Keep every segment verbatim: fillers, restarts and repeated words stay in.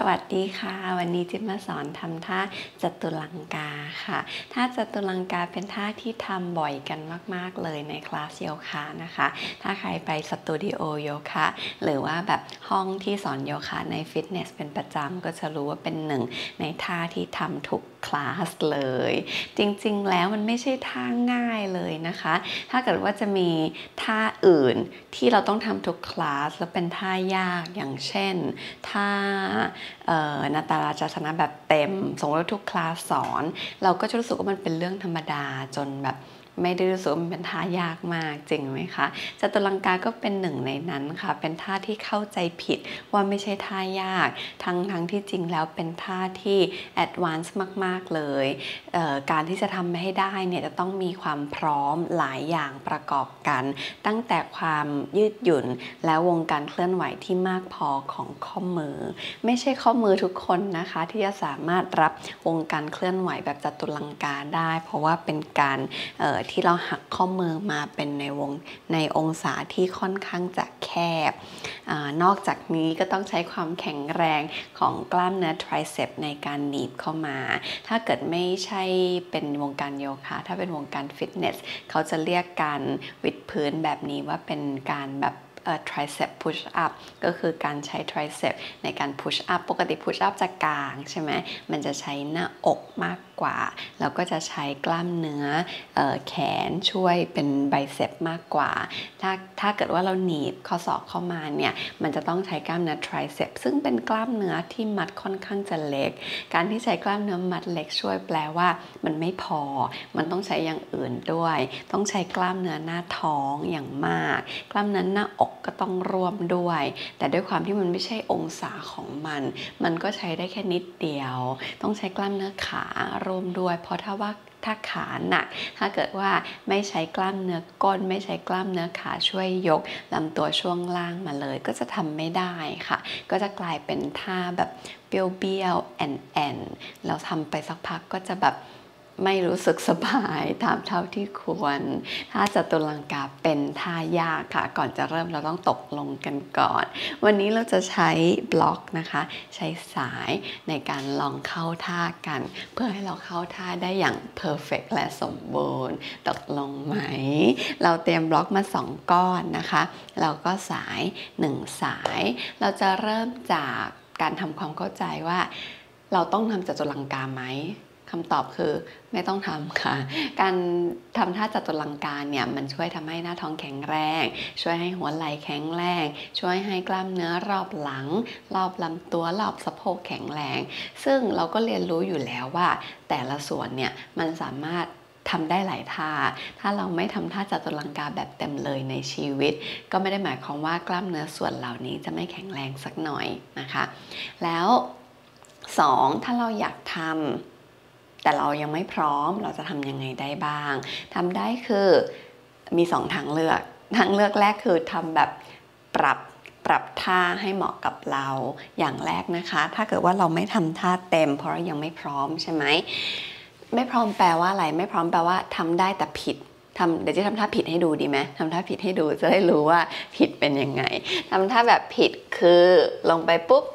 สวัสดีค่ะวันนี้จิ๊บมาสอนทำท่าจตุรังกาค่ะท่าจตุรังกาเป็นท่าที่ทำบ่อยกันมากๆเลยในคลาสโยคะนะคะถ้าใครไปสตูดิโอโยคะหรือว่าแบบห้องที่สอนโยคะในฟิตเนสเป็นประจำก็จะรู้ว่าเป็นหนึ่งในท่าที่ทำทุกคลาสเลยจริงๆแล้วมันไม่ใช่ท่าง่ายเลยนะคะถ้าเกิดว่าจะมีท่าอื่นที่เราต้องทำทุกคลาสแล้วเป็นท่ายากอย่างเช่นท่านาตาราชาสนะแบบเต็มสมมติว่าทุกคลาสสอนเราก็จะรู้สึกว่ามันเป็นเรื่องธรรมดาจนแบบไม่ได้รู้สึกมันเป็นท่ายากมากจริงไหมคะจตุรังกาก็เป็นหนึ่งในนั้นค่ะเป็นท่าที่เข้าใจผิดว่าไม่ใช่ท่ายากทั้งทั้งที่จริงแล้วเป็นท่าที่แอดวานซ์มากๆเลยเอ่อการที่จะทำให้ได้เนี่ยจะต้องมีความพร้อมหลายอย่างประกอบกันตั้งแต่ความยืดหยุ่นและวงการเคลื่อนไหวที่มากพอของข้อมือไม่ใช่ข้อมือทุกคนนะคะที่จะสามารถรับวงการเคลื่อนไหวแบบจตุรังกาได้เพราะว่าเป็นการเอ่อที่เราหักข้อมือมาเป็นในวงในองศาที่ค่อนข้างจะแคบนอกจากนี้ก็ต้องใช้ความแข็งแรงของกล้ามเนื้อไตรเซปในการหนีบเข้ามาถ้าเกิดไม่ใช่เป็นวงการโยคะถ้าเป็นวงการฟิตเนสเขาจะเรียกการวิดพื้นแบบนี้ว่าเป็นการแบบtricep push up ก็คือการใช้ tricep ในการ push up ปกติ push up จะกลางใช่ไหมมันจะใช้หน้าอกมากกว่าแล้วก็จะใช้กล้ามเนื้อแขนช่วยเป็นไบเซปมากกว่าถ้าถ้าเกิดว่าเราหนีบข้อศอกเข้ามาเนี่ยมันจะต้องใช้กล้ามเนื้อ tricep ซึ่งเป็นกล้ามเนื้อที่มัดค่อนข้างจะเล็กการที่ใช้กล้ามเนื้อมัดเล็กช่วยแปลว่ามันไม่พอมันต้องใช้อย่างอื่นด้วยต้องใช้กล้ามเนื้อหน้าท้องอย่างมากกล้ามเนื้อหน้าอกก็ต้องร่วมด้วยแต่ด้วยความที่มันไม่ใช่องศาของมันมันก็ใช้ได้แค่นิดเดียวต้องใช้กล้ามเนื้อขาร่วมด้วยเพราะถ้าว่าถ้าขาหนักถ้าเกิดว่าไม่ใช้กล้ามเนื้อก้นไม่ใช้กล้ามเนื้อขาช่วยยกลำตัวช่วงล่างมาเลยก็จะทำไม่ได้ค่ะก็จะกลายเป็นท่าแบบเบี้ยวๆแอนๆเราทำไปสักพักก็จะแบบไม่รู้สึกสบายตามเท่าที่ควรถ้าจตุรังกาเป็นท่ายากค่ะก่อนจะเริ่มเราต้องตกลงกันก่อนวันนี้เราจะใช้บล็อกนะคะใช้สายในการลองเข้าท่ากันเพื่อให้เราเข้าท่าได้อย่างเพอร์เฟกต์และสมบูรณ์ตกลงไหมเราเตรียมบล็อกมาสองก้อนนะคะแล้วก็สายหนึ่งสายเราจะเริ่มจากการทำความเข้าใจว่าเราต้องทำจตุรังกาไหมคำตอบคือไม่ต้องทำค่ะการทำท่าจตุรังกาเนี่ยมันช่วยทำให้หน้าท้องแข็งแรงช่วยให้หัวไหล่แข็งแรงช่วยให้กล้ามเนื้อรอบหลังรอบลำตัวรอบสะโพกแข็งแรงซึ่งเราก็เรียนรู้อยู่แล้วว่าแต่ละส่วนเนี่ยมันสามารถทำได้หลายท่าถ้าเราไม่ทำท่าจตุรังกาแบบเต็มเลยในชีวิตก็ไม่ได้หมายความว่ากล้ามเนื้อส่วนเหล่านี้จะไม่แข็งแรงสักหน่อยนะคะแล้วสองถ้าเราอยากทำแต่เรายังไม่พร้อมเราจะทำยังไงได้บ้างทำได้คือมีสองทางเลือกทางเลือกแรกคือทำแบบปรับปรับท่าให้เหมาะกับเราอย่างแรกนะคะถ้าเกิดว่าเราไม่ทำท่าเต็มเพราะเรายังไม่พร้อมใช่ไหมไม่พร้อมแปลว่าอะไรไม่พร้อมแปลว่าทำได้แต่ผิดทำเดี๋ยวจะทำท่าผิดให้ดูดีไหมทำท่าผิดให้ดูจะได้รู้ว่าผิดเป็นยังไงทำท่าแบบผิดคือลงไปปุ๊บ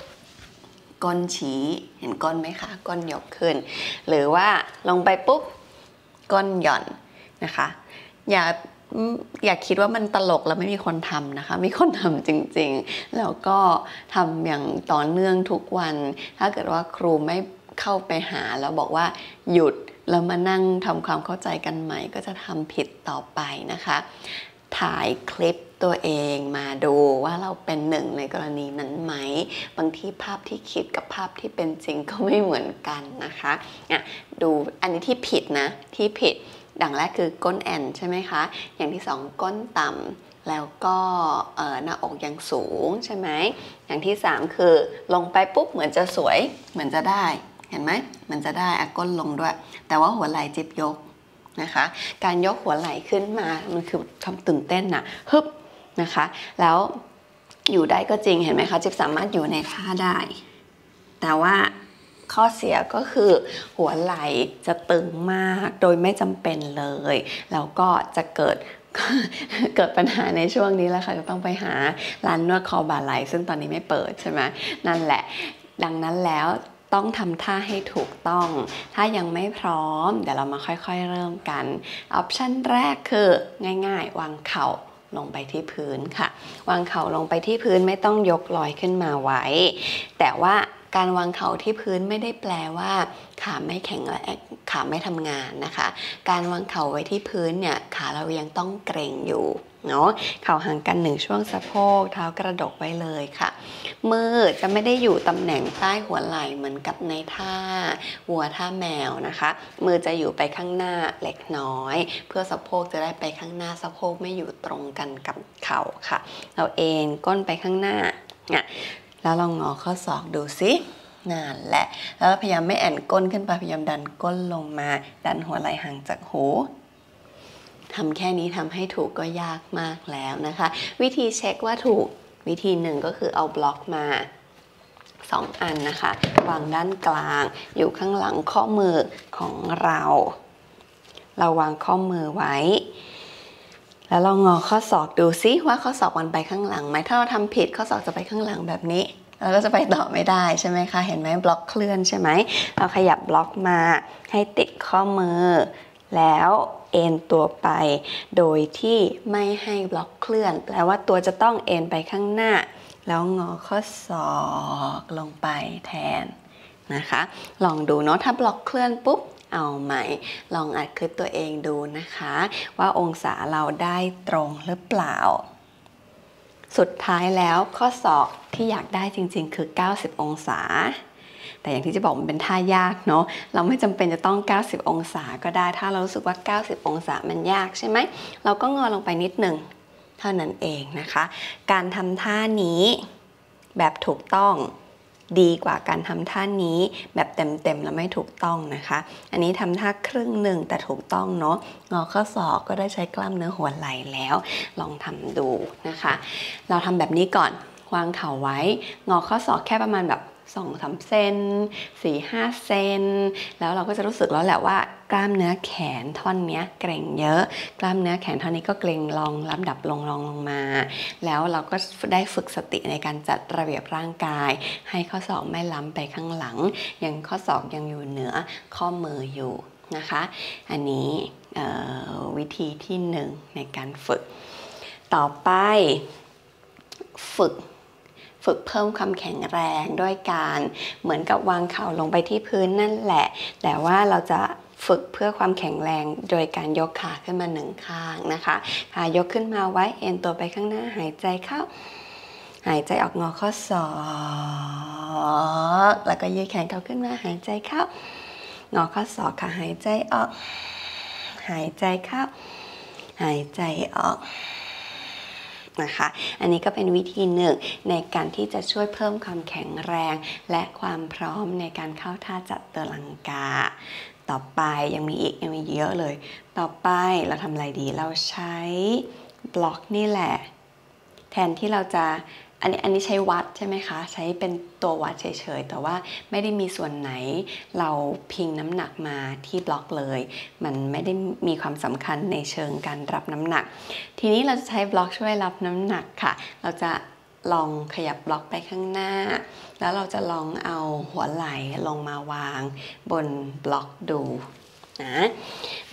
ก้นชี้เห็นก้นไหมคะก้นยกขึ้นหรือว่าลงไปปุ๊บก้นหย่อนนะคะอย่าอย่าคิดว่ามันตลกแล้วไม่มีคนทำนะคะมีคนทำจริงๆแล้วก็ทำอย่างต่อเนื่องทุกวันถ้าเกิดว่าครูไม่เข้าไปหาแล้วบอกว่าหยุดแล้วมานั่งทำความเข้าใจกันใหม่ก็จะทำผิดต่อไปนะคะถ่ายคลิปตัวเองมาดูว่าเราเป็นหนึ่งในกรณีนั้นไหมบางทีภาพที่คิดกับภาพที่เป็นจริงก็ไม่เหมือนกันนะคะอ่ะดูอันนี้ที่ผิดนะที่ผิดดังแรกคือก้นแอนใช่ไหมคะอย่างที่สองก้นต่ำแล้วก็หน้าอกยังสูงใช่ไหมอย่างที่สามคือลงไปปุ๊บเหมือนจะสวยเหมือนจะได้เห็นไหมเหมือนจะได้อ่ะก้นลงด้วยแต่ว่าหัวไหล่จิบยกนะคะการยกหัวไหล่ขึ้นมามันคือความตื่นเต้นนะฮึบนะคะแล้วอยู่ได้ก็จริงเห็นไหมคะจิ๊บสามารถอยู่ในท่าได้แต่ว่าข้อเสียก็คือหัวไหล่จะตึงมากโดยไม่จำเป็นเลยแล้วก็จะเกิด เกิดปัญหาในช่วงนี้แล้วค่ะก็ต้องไปหาร้านนวดคอบ่าไหล่ซึ่งตอนนี้ไม่เปิดใช่ไหมนั่นแหละ ดังนั้นแล้วต้องทำท่าให้ถูกต้องถ้ายังไม่พร้อมเดี๋ยวเรามาค่อยๆเริ่มกันออปชั่นแรกคือง่ายๆวางเข่าลงไปที่พื้นค่ะวางเข่าลงไปที่พื้นไม่ต้องยกลอยขึ้นมาไว้แต่ว่าการวางเข่าที่พื้นไม่ได้แปลว่าขาไม่แข็งและขาไม่ทำงานนะคะการวางเข่าไว้ที่พื้นเนี่ยขาเรายังต้องเกร็งอยู่เนาะเข่าห่างกันหนึ่งช่วงสะโพกเท้ากระดกไว้เลยค่ะมือจะไม่ได้อยู่ตำแหน่งใต้หัวไหล่เหมือนกับในท่าวัวท่าแมวนะคะมือจะอยู่ไปข้างหน้าเล็กน้อยเพื่อสะโพกจะได้ไปข้างหน้าสะโพกไม่อยู่ตรงกันกับเข่าค่ะเราเอนก้นไปข้างหน้าเนี่ยแล้วลองงอข้อศอกดูสินั่นแหละแล้วพยายามไม่แอนก้นขึ้นไปพยายามดันก้นลงมาดันหัวไหล่ห่างจากหูทำแค่นี้ทำให้ถูกก็ยากมากแล้วนะคะวิธีเช็คว่าถูกวิธีหนึ่งก็คือเอาบล็อกมาสองอันนะคะวางด้านกลางอยู่ข้างหลังข้อมือของเราเราวางข้อมือไว้แล้วเรางอข้อศอกดูซิว่าข้อศอกมันไปข้างหลังไหมถ้าเราทำผิดข้อศอกจะไปข้างหลังแบบนี้เราก็จะไปต่อไม่ได้ใช่ไหมคะเห็นไหมบล็อกเคลื่อนใช่ไหมเราขยับบล็อกมาให้ติดข้อมือแล้วเอนตัวไปโดยที่ไม่ให้บล็อกเคลื่อนแปลว่าตัวจะต้องเอนไปข้างหน้าแล้วงอข้อศอกลงไปแทนนะคะลองดูเนาะถ้าบล็อกเคลื่อนปุ๊บเอาใหม่ลองอัดคลิปตัวเองดูนะคะว่าองศาเราได้ตรงหรือเปล่าสุดท้ายแล้วข้อศอกที่อยากได้จริงๆคือเก้าสิบองศาแต่อย่างที่จะบอกมันเป็นท่ายากเนาะเราไม่จำเป็นจะต้องเก้าสิบองศาก็ได้ถ้าเรารู้สึกว่าเก้าสิบองศามันยากใช่ไหมเราก็งอลงไปนิดหนึ่งเท่านั้นเองนะคะการทำท่านี้แบบถูกต้องดีกว่าการทำท่านี้แบบเต็มๆแล้วไม่ถูกต้องนะคะอันนี้ทำท่าครึ่งหนึ่งแต่ถูกต้องเนาะงอข้อศอกก็ได้ใช้กล้ามเนื้อหัวไหล่แล้วลองทำดูนะคะเราทำแบบนี้ก่อนวางเข่าไว้งอข้อศอกแค่ประมาณแบบสองสามเซนสี่ห้าเซนแล้วเราก็จะรู้สึกแล้วแหละว่ากล้ามเนื้อแขนท่อนนี้เกร็งเยอะกล้ามเนื้อแขนท่อนนี้ก็เกร็งลองลำดับลงลองลงมาแล้วเราก็ได้ฝึกสติในการจัดระเบียบร่างกายให้ข้อศอกไม่ล้ำไปข้างหลังยังข้อศอกยังอยู่เหนือข้อมืออยู่นะคะอันนี้วิธีที่หนึ่งในการฝึกต่อไปฝึกฝึกเพิ่มความแข็งแรงด้วยการเหมือนกับวางเข่าลงไปที่พื้นนั่นแหละแต่ว่าเราจะฝึกเพื่อความแข็งแรงโดยการยกขาขึ้นมาหนึ่งข้างนะคะขายกขึ้นมาไว้เอ็นตัวไปข้างหน้าหายใจเข้าหายใจออกงอข้อศอกแล้วก็ยืดแขนเขาขึ้นมาหายใจเข้างอข้อศอกค่ะหายใจออกหายใจเข้าหายใจออกนะคะอันนี้ก็เป็นวิธีหนึ่งในการที่จะช่วยเพิ่มความแข็งแรงและความพร้อมในการเข้าท่าจัตุรังกาต่อไปยังมีอีกยังมีเยอะเลยต่อไปเราทำอะไรดีเราใช้บล็อกนี่แหละแทนที่เราจะอันนี้อันนี้ใช้วัดใช่ไหมคะใช้เป็นตัววัดเฉยๆแต่ว่าไม่ได้มีส่วนไหนเราพิงน้ำหนักมาที่บล็อกเลยมันไม่ได้มีความสำคัญในเชิงการรับน้ำหนักทีนี้เราจะใช้บล็อกช่วยรับน้ำหนักค่ะเราจะลองขยับบล็อกไปข้างหน้าแล้วเราจะลองเอาหัวไหล่ลงมาวางบนบล็อกดูนะ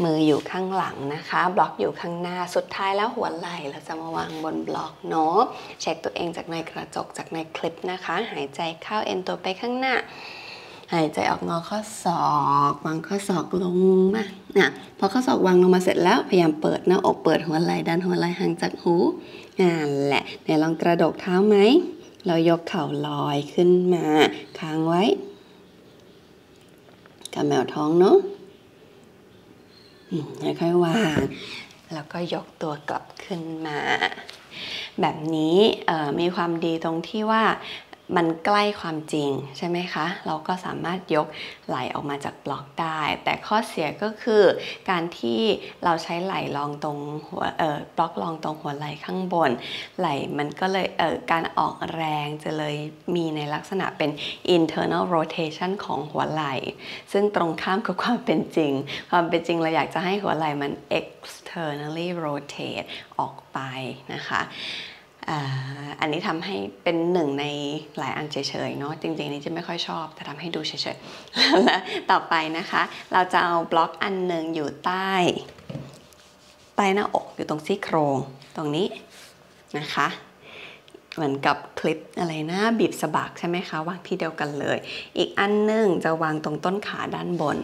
มืออยู่ข้างหลังนะคะบล็อกอยู่ข้างหน้าสุดท้ายแล้วหัวไหล่เราจะมาวางบนบล็อกเนาะเช็คตัวเองจากในกระจกจากในคลิปนะคะหายใจเข้าเอ็นตัวไปข้างหน้าหายใจออกงอข้อศอกวางข้อศอกลงมานะพอข้อศอกวางลงมาเสร็จแล้วพยายามเปิดหน้าอกเปิดหัวไหล่ดันหัวไหล่ห่างจากหูนั่นแหละไหนลองกระดกเท้าไหมเรายกเข่าลอยขึ้นมาค้างไว้กับแมวท้องเนาะค่อยๆวางแล้วก็ยกตัวกลับขึ้นมาแบบนี้มีความดีตรงที่ว่ามันใกล้ความจริงใช่ไหมคะเราก็สามารถยกไหลออกมาจากบล็อกได้แต่ข้อเสียก็คือการที่เราใช้ไหลรองตรงหัวเอ่อบล็อกรองตรงหัวไหลข้างบนไหลมันก็เลยเอ่อการออกแรงจะเลยมีในลักษณะเป็น internal rotation ของหัวไหลซึ่งตรงข้ามกับความเป็นจริงความเป็นจริงเราอยากจะให้หัวไหลมัน externally rotate ออกไปนะคะ อันนี้ทำให้เป็นหนึ่งในหลายอันเฉยๆเนาะจริงๆนี้จะไม่ค่อยชอบแต่ทำให้ดูเฉยๆแล้วต่อไปนะคะเราจะเอาบล็อกอันหนึ่งอยู่ใต้ใต้หน้าอกอยู่ตรงซี่โครงตรงนี้นะคะเหมือนกับคลิปอะไรนะบีบสะบักใช่ไหมคะวางที่เดียวกันเลยอีกอันหนึ่งจะวางตรงต้นขาด้านบน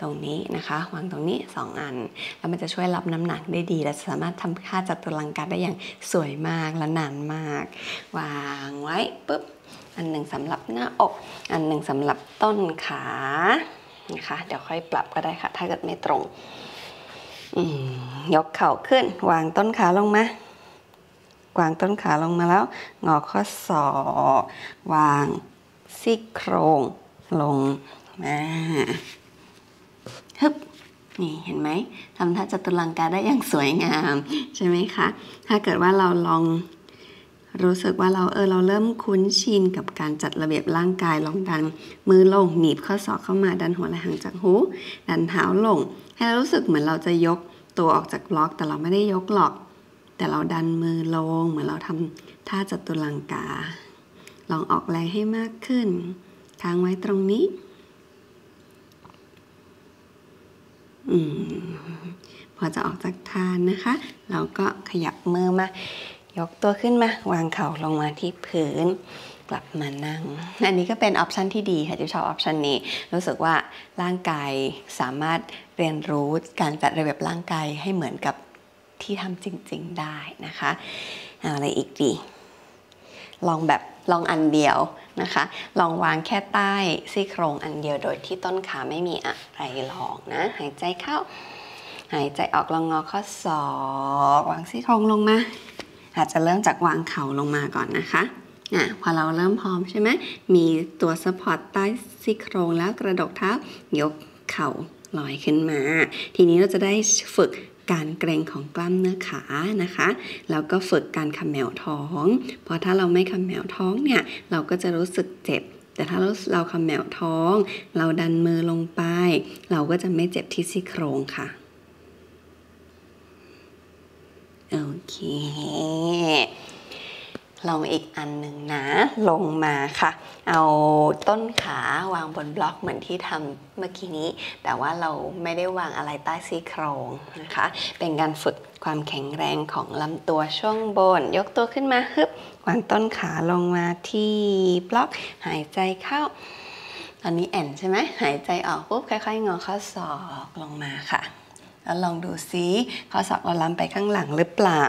ตรงนี้นะคะวางตรงนี้สองอันแล้วมันจะช่วยรับน้ำหนักได้ดีและสามารถทำค่าจัตุรังกาได้อย่างสวยมากและนานมากวางไว้ปุ๊บอันหนึ่งสำหรับหน้าอกอันหนึ่งสำหรับต้นขานะคะเดี๋ยวค่อยปรับก็ได้ค่ะถ้าเกิดไม่ตรงยกเข่าขึ้นวางต้นขาลงมาวางต้นขาลงมาแล้วงอข้อศอกวางซี่โครงลงมานี่เห็นไหมทำท่าจัตุรังกาได้อย่างสวยงามใช่ไหมคะถ้าเกิดว่าเราลองรู้สึกว่าเราเออเราเริ่มคุ้นชินกับการจัดระเบียบร่างกายลองดันมือลงหนีบข้อศอกเข้ามาดันหัวไหล่ห่างจากหูดันเท้าลงให้เรารู้สึกเหมือนเราจะยกตัวออกจากบล็อกแต่เราไม่ได้ยกหรอกแต่เราดันมือลงเหมือนเราทำท่าจัตุรังกาลองออกแรงให้มากขึ้นค้างไว้ตรงนี้พอจะออกจากทานนะคะเราก็ขยับมือมายกตัวขึ้นมาวางเข่าลงมาที่พื้นกลับมานั่งอันนี้ก็เป็นออปชันที่ดีค่ะที่ชอบออปชันนี้รู้สึกว่าร่างกายสามารถเรียนรู้การจัดระเบียบร่างกายให้เหมือนกับที่ทำจริงๆได้นะคะเอาอะไรอีกดีลองแบบลองอันเดียวนะคะลองวางแค่ใต้ซี่โครงอันเดียวโดยที่ต้นขาไม่มีอะไรรองนะหายใจเข้าหายใจออกลองงอข้อศอกวางซี่โครงลงมาอาจจะเริ่มจากวางเข่าลงมาก่อนนะคะอ่ะพอเราเริ่มพร้อมใช่ไหมมีตัวซัพพอร์ตใต้ซี่โครงแล้วกระดกเท้ายกเข่าลอยขึ้นมาทีนี้เราจะได้ฝึกการเกร็งของกล้ามเนื้อขานะคะแล้วก็ฝึกการขมวดท้องเพราะถ้าเราไม่ขมวดท้องเนี่ยเราก็จะรู้สึกเจ็บแต่ถ้าเราเราขมวดท้องเราดันมือลงไปเราก็จะไม่เจ็บที่ซี่โครงค่ะโอเคลองอีกอันหนึ่งนะลงมาค่ะเอาต้นขาวางบนบล็อกเหมือนที่ทำเมื่อกี้นี้แต่ว่าเราไม่ได้วางอะไรใต้ซี่โครงนะคะเป็นการฝึกความแข็งแรงของลำตัวช่วงบนยกตัวขึ้นมาฮึบวางต้นขาลงมาที่บล็อกหายใจเข้าตอนนี้แอนใช่ไหมหายใจออกปุ๊บค่อยๆงอข้อศอกลงมาค่ะแล้วลองดูซิข้อศอกเราล้ำไปข้างหลังหรือเปล่า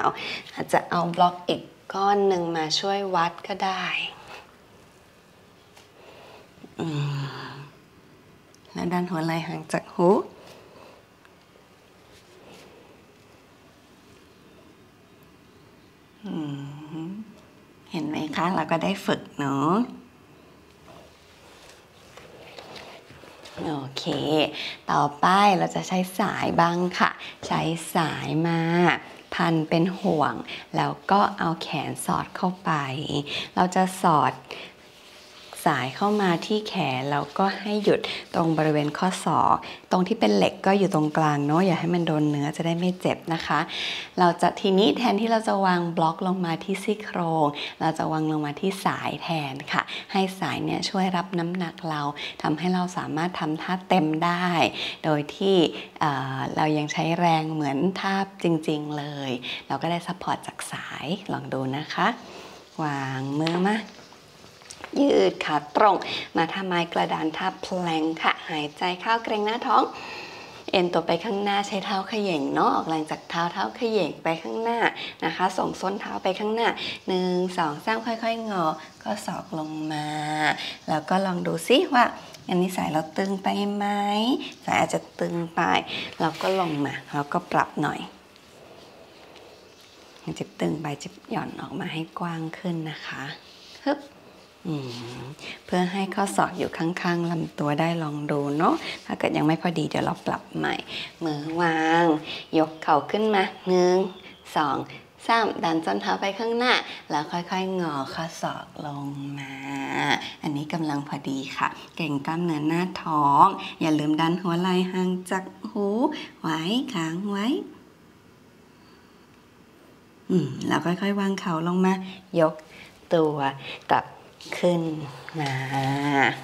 อาจจะเอาบล็อกอีกก้อนหนึ่งมาช่วยวัดก็ได้แล้วดันหัวไหล่ห่างจากหูเห็นไหมคะเราก็ได้ฝึกเนาะโอเคต่อไปเราจะใช้สายบ้างค่ะใช้สายมาพันเป็นห่วงแล้วก็เอาแขนสอดเข้าไปเราจะสอดสายเข้ามาที่แขนแล้วก็ให้หยุดตรงบริเวณข้อศอกตรงที่เป็นเหล็กก็อยู่ตรงกลางเนาะอย่าให้มันโดนเนื้อจะได้ไม่เจ็บนะคะเราจะทีนี้แทนที่เราจะวางบล็อกลงมาที่ซี่โครงเราจะวางลงมาที่สายแทนค่ะให้สายเนี่ยช่วยรับน้ำหนักเราทำให้เราสามารถทำท่าเต็มได้โดยที่เอ่อเรายังใช้แรงเหมือนท่าจริงๆเลยเราก็ได้ซัพพอร์ตจากสายลองดูนะคะวางมือมายืดขาตรงมาทำไมกระดานท่าแพลงค่ะหายใจเข้าเกร็งหน้าท้องเอ็นตัวไปข้างหน้าใช้เท้าเขย่งเนาะออกแรงจากเท้าเท้าเขย่งไปข้างหน้านะคะส่งส้นเท้าไปข้างหน้าหนึ่งสองสามค่อยๆงอก็ศอกลงมาแล้วก็ลองดูซิว่าอันนี้สายเราตึงไปไหมสายอาจจะตึงไปเราก็ลงมาแล้วก็ปรับหน่อยจิบตึงไปจิบหย่อนออกมาให้กว้างขึ้นนะคะฮึบเพื่อให้ข้อศอกอยู่ข้างๆลำตัวได้ลองดูเนาะถ้าเกิดยังไม่พอดีเดี๋ยวเราปรับใหม่มือวางยกเข่าขึ้นมาหนึ่งสองสามดันส้นเท้าไปข้างหน้าแล้วค่อยๆงอข้อศอกลงมาอันนี้กำลังพอดีค่ะเกร็งกล้ามเนื้อหน้าท้องอย่าลืมดันหัวไหล่ห่างจากหูไว้ค้างไว้ เราค่อยๆวางเข่าลงมายกตัวกลับขึ้นมา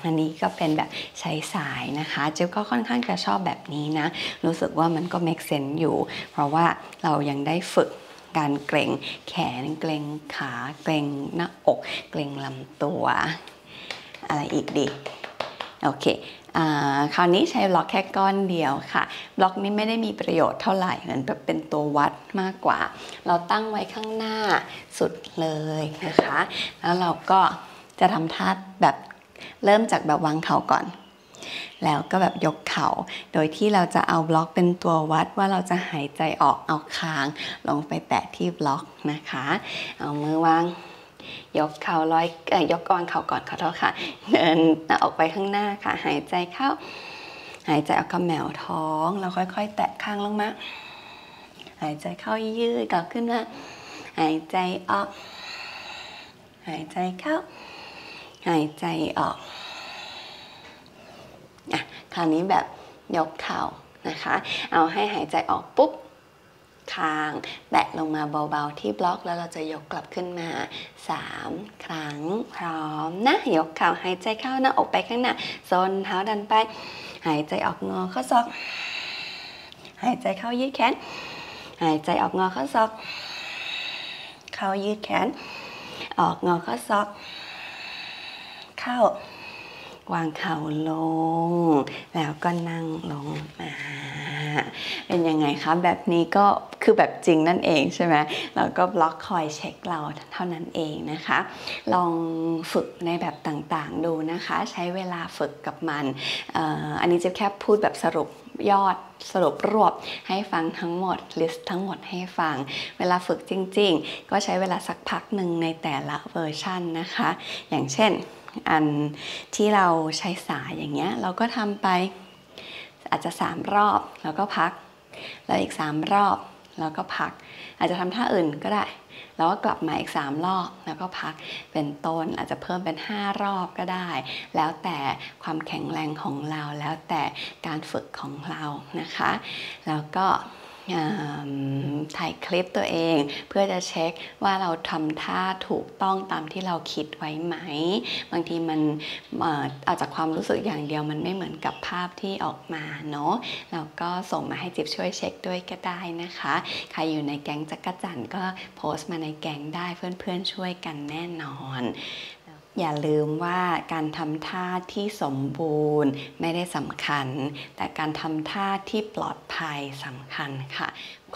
อันนี้ก็เป็นแบบใช้สายนะคะจิ๊บก็ค่อนข้างจะชอบแบบนี้นะรู้สึกว่ามันก็ make sense อยู่เพราะว่าเรายังได้ฝึกการเกร็งแขนเกร็งขาเกร็งหน้าอกเกร็งลำตัวอะไรอีกดีโอเคคราวนี้ใช้บล็อกแค่ก้อนเดียวค่ะบล็อกนี้ไม่ได้มีประโยชน์เท่าไหร่เหมือนเป็นตัววัดมากกว่าเราตั้งไว้ข้างหน้าสุดเลยนะคะแล้วเราก็จะทำท่าแบบเริ่มจากแบบวางเข่าก่อนแล้วก็แบบยกเข่าโดยที่เราจะเอาบล็อกเป็นตัววัดว่าเราจะหายใจออกเอาคางลงไปแตะที่บล็อกนะคะเอามือวางยกเข่าลอยเอ่ยยกก้อนเข่าก่อนขอโทษค่ะเดินออกไปข้างหน้าค่ะหายใจเข้าหายใจออกกับแหมวท้องแล้วค่อยๆแตะคางลงมาหายใจเข้ายืดกลับขึ้นมาหายใจออกหายใจเข้าหายใจออกอ่ะคราวนี้แบบยกเข่านะคะเอาให้หายใจออกปุ๊บคางแตะลงมาเบาๆที่บล็อกแล้วเราจะยกกลับขึ้นมาสามครั้งพร้อมนะยกเข่าหายใจเข้าหน้าอกไปข้างหน้าโซนเท้าดันไปหายใจออกงอข้อศอกหายใจเข้ายืดแขนหายใจออกงอข้อศอกเข้ายืดแขนออกงอข้อศอกเข้าวางเข่าลงแล้วก็นั่งลงมาเป็นยังไงคะแบบนี้ก็คือแบบจริงนั่นเองใช่ไหมแล้วก็บล็อกคอยเช็คเราเท่านั้นเองนะคะลองฝึกในแบบต่างๆดูนะคะใช้เวลาฝึกกับมัน อ, อันนี้จะแค่พูดแบบสรุปยอดสรุปรวบให้ฟังทั้งหมดลิสต์ทั้งหมดให้ฟังเวลาฝึกจริงๆก็ใช้เวลาสักพักหนึ่งในแต่ละเวอร์ชันนะคะอย่างเช่นอันที่เราใช้สายอย่างเงี้ยเราก็ทำไปอาจจะสามรอบแล้วก็พักแล้วอีกสามรอบแล้วก็พักอาจจะทำท่าอื่นก็ได้แล้วก็กลับมาอีกสามรอบแล้วก็พักเป็นต้นอาจจะเพิ่มเป็นห้ารอบก็ได้แล้วแต่ความแข็งแรงของเราแล้วแต่การฝึกของเรานะคะแล้วก็ถ่ายคลิปตัวเองเพื่อจะเช็คว่าเราทำท่าถูกต้องตามที่เราคิดไว้ไหมบางทีมันอาจจะความรู้สึกอย่างเดียวมันไม่เหมือนกับภาพที่ออกมาเนาะเราก็ส่งมาให้จิ๊บช่วยเช็คด้วยก็ได้นะคะใครอยู่ในแก๊งจักรจั่นก็โพสต์มาในแก๊งได้เพื่อนๆช่วยกันแน่นอนอย่าลืมว่าการทำท่าที่สมบูรณ์ไม่ได้สำคัญแต่การทำท่าที่ปลอดภัยสำคัญค่ะ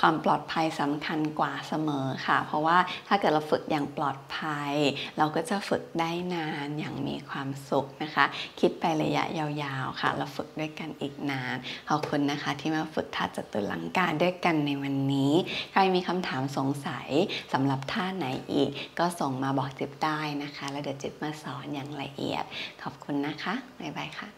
ความปลอดภัยสำคัญกว่าเสมอค่ะเพราะว่าถ้าเกิดเราฝึกอย่างปลอดภัยเราก็จะฝึกได้นานอย่างมีความสุขนะคะคิดไประยะยาวๆค่ะเราฝึกด้วยกันอีกนานขอบคุณนะคะที่มาฝึกท่าจัตุรังกาด้วยกันในวันนี้ใครมีคำถามสงสัยสำหรับท่าไหนอีกก็ส่งมาบอกจิ๊บได้นะคะแล้วเดี๋ยวจิ๊บมาสอนอย่างละเอียดขอบคุณนะคะบ๊ายบายค่ะ